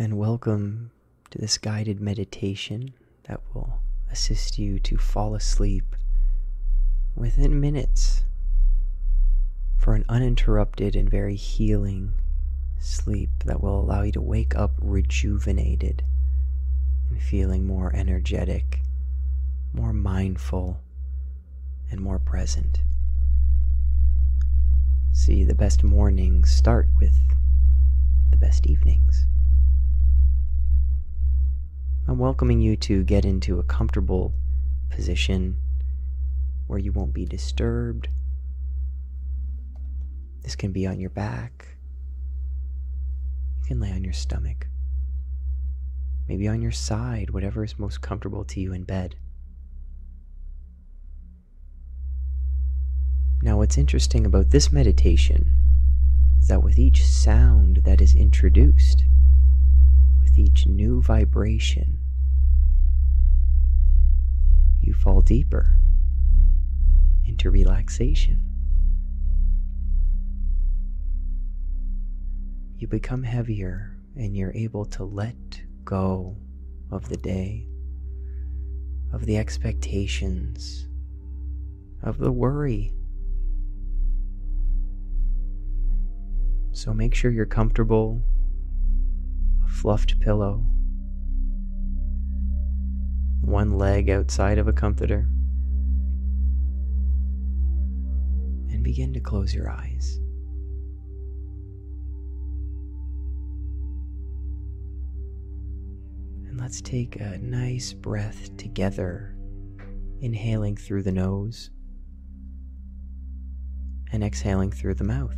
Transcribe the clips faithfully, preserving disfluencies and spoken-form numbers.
and welcome to this guided meditation that will assist you to fall asleep within minutes for an uninterrupted and very healing sleep that will allow you to wake up rejuvenated and feeling more energetic, more mindful, and more present. See, the best mornings start with the best evenings. I'm welcoming you to get into a comfortable position where you won't be disturbed. This can be on your back. You can lay on your stomach. Maybe on your side, whatever is most comfortable to you in bed. Now, what's interesting about this meditation is that with each sound that is introduced, with each new vibration, you fall deeper into relaxation. You become heavier and you're able to let go of the day, of the expectations, of the worry. So make sure you're comfortable, a fluffed pillow, one leg outside of a comforter, and begin to close your eyes. And let's take a nice breath together, inhaling through the nose and exhaling through the mouth.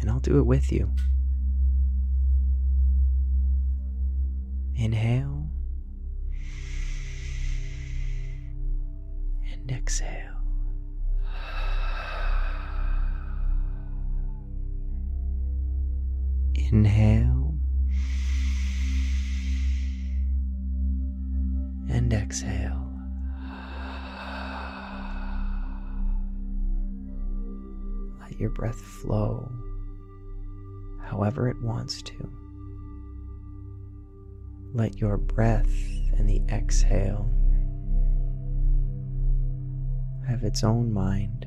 And I'll do it with you. Inhale and exhale. Inhale and exhale. Let your breath flow however it wants to. Let your breath and the exhale have its own mind.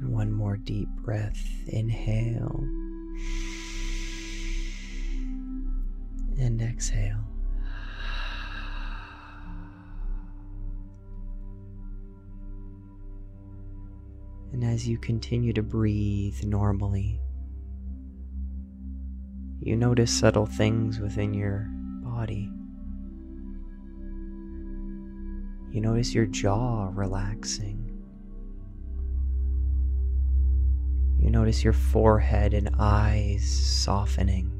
And one more deep breath. Inhale and exhale. And as you continue to breathe normally, you notice subtle things within your body. You notice your jaw relaxing. You notice your forehead and eyes softening.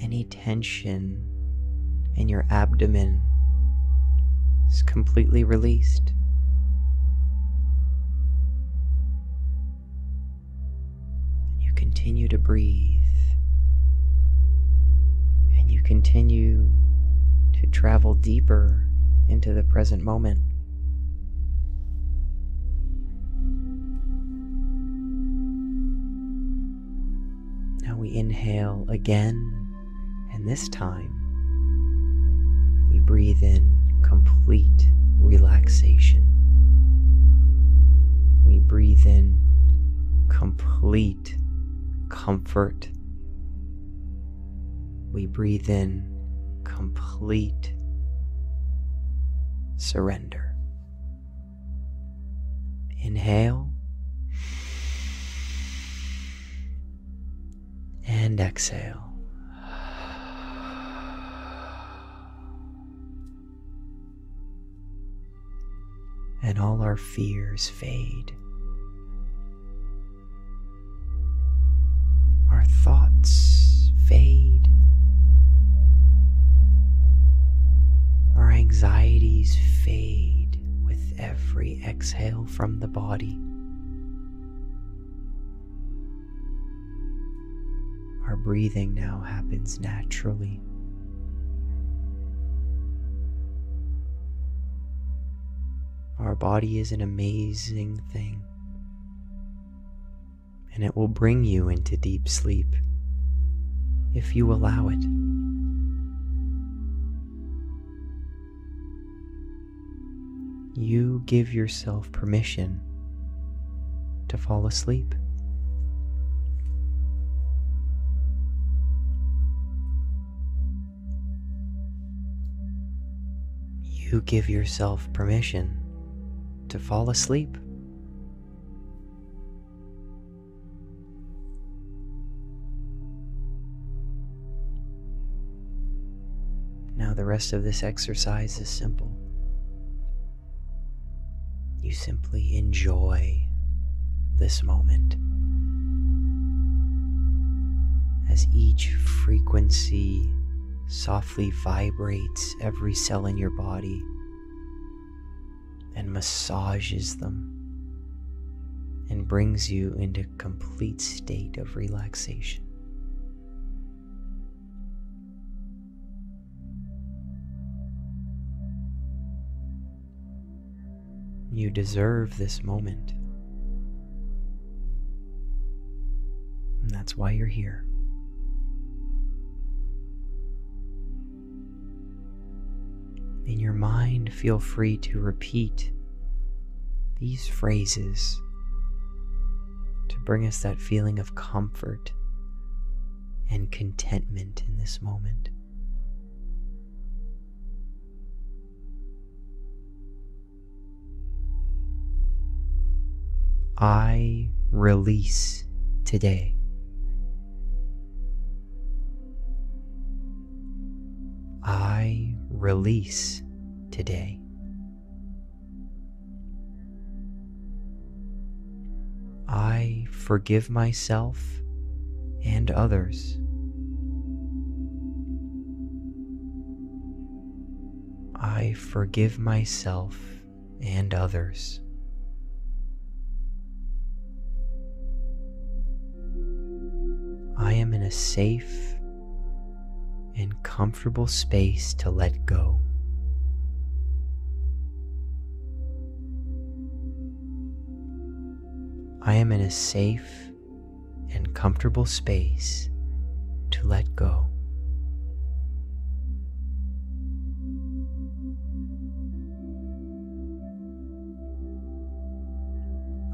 Any tension in your abdomen is completely released. Continue to breathe, and you continue to travel deeper into the present moment. Now we inhale again, and this time we breathe in complete relaxation. We breathe in complete comfort. We breathe in complete surrender. Inhale and exhale. And all our fears fade. Our thoughts fade, our anxieties fade with every exhale from the body. Our breathing now happens naturally. Our body is an amazing thing. and it will bring you into deep sleep, if you allow it. You give yourself permission to fall asleep. You give yourself permission to fall asleep. Now the rest of this exercise is simple. You simply enjoy this moment as each frequency softly vibrates every cell in your body and massages them and brings you into a complete state of relaxation. You deserve this moment, and that's why you're here. In your mind, feel free to repeat these phrases to bring us that feeling of comfort and contentment in this moment. I release today. I release today. I forgive myself and others. I forgive myself and others. I am in a safe and comfortable space to let go. I am in a safe and comfortable space to let go.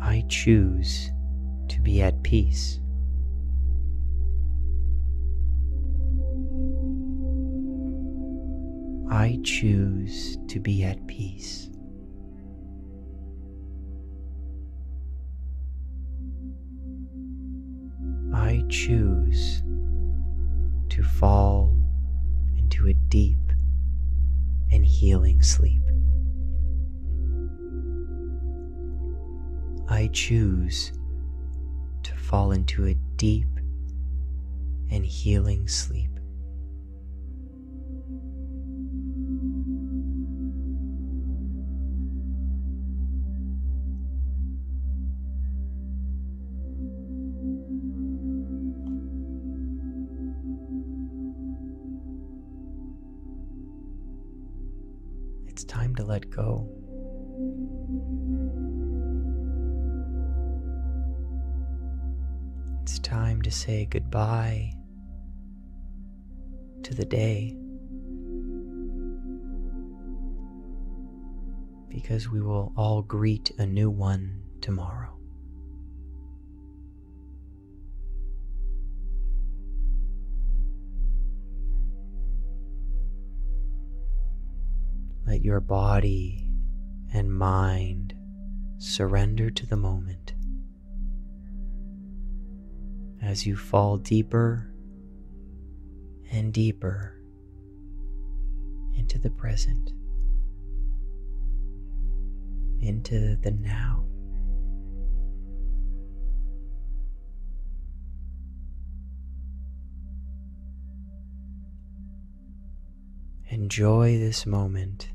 I choose to be at peace. I choose to be at peace. I choose to fall into a deep and healing sleep. I choose to fall into a deep and healing sleep. Time to let go. It's time to say goodbye to the day, because we will all greet a new one tomorrow. Let your body and mind surrender to the moment as you fall deeper and deeper into the present, into the now. Enjoy this moment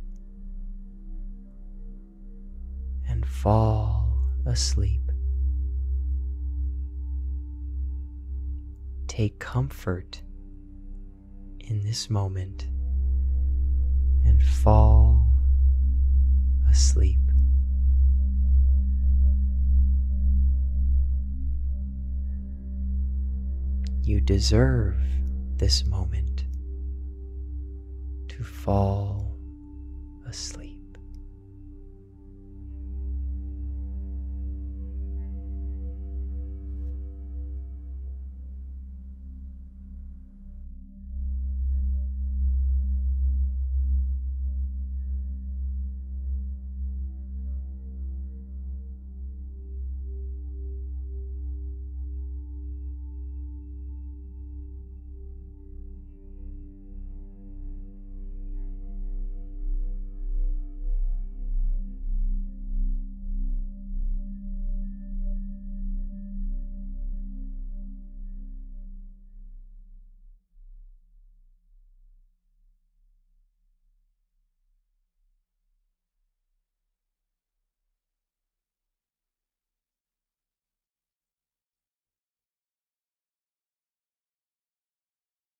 and fall asleep. Take comfort in this moment and fall asleep. You deserve this moment to fall asleep.